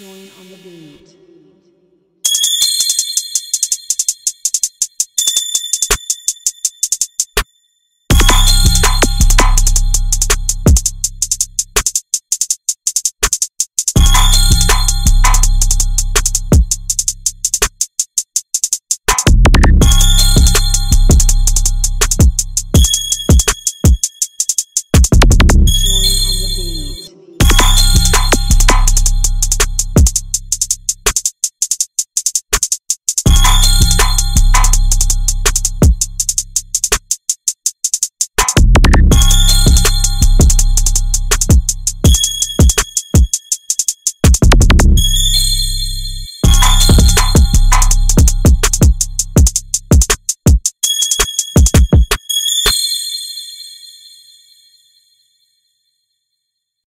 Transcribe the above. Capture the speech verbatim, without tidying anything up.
Join on the beat.